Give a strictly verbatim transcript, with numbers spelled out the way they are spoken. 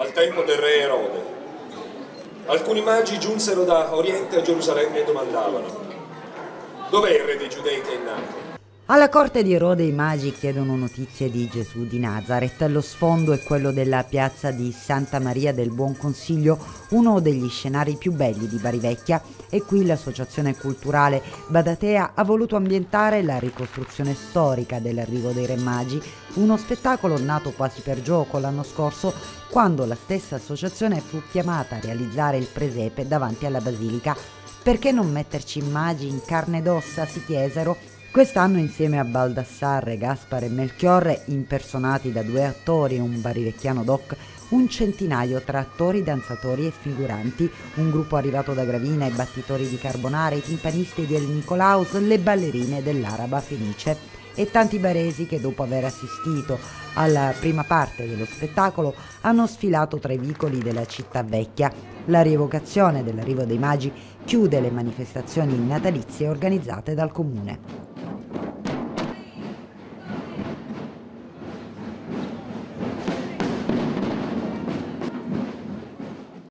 al tempo del re Erode. Alcuni magi giunsero da Oriente a Gerusalemme e domandavano: dov'è il re dei Giudei che è nato? Alla corte di Erode i magi chiedono notizie di Gesù di Nazareth. Lo sfondo è quello della piazza di Santa Maria del Buon Consiglio, uno degli scenari più belli di Bari Vecchia, e qui l'associazione culturale Badatea ha voluto ambientare la ricostruzione storica dell'arrivo dei Re Magi, uno spettacolo nato quasi per gioco l'anno scorso, quando la stessa associazione fu chiamata a realizzare il presepe davanti alla Basilica. Perché non metterci magi in carne ed ossa, si chiesero. Quest'anno, insieme a Baldassarre, Gaspare e Melchiorre, impersonati da due attori e un barivecchiano doc, un centinaio tra attori, danzatori e figuranti, un gruppo arrivato da Gravina, i battitori di Carbonara, i timpanisti del Nicolaus, le ballerine dell'Araba Fenice e tanti baresi che, dopo aver assistito alla prima parte dello spettacolo, hanno sfilato tra i vicoli della città vecchia. La rievocazione dell'arrivo dei magi chiude le manifestazioni natalizie organizzate dal comune.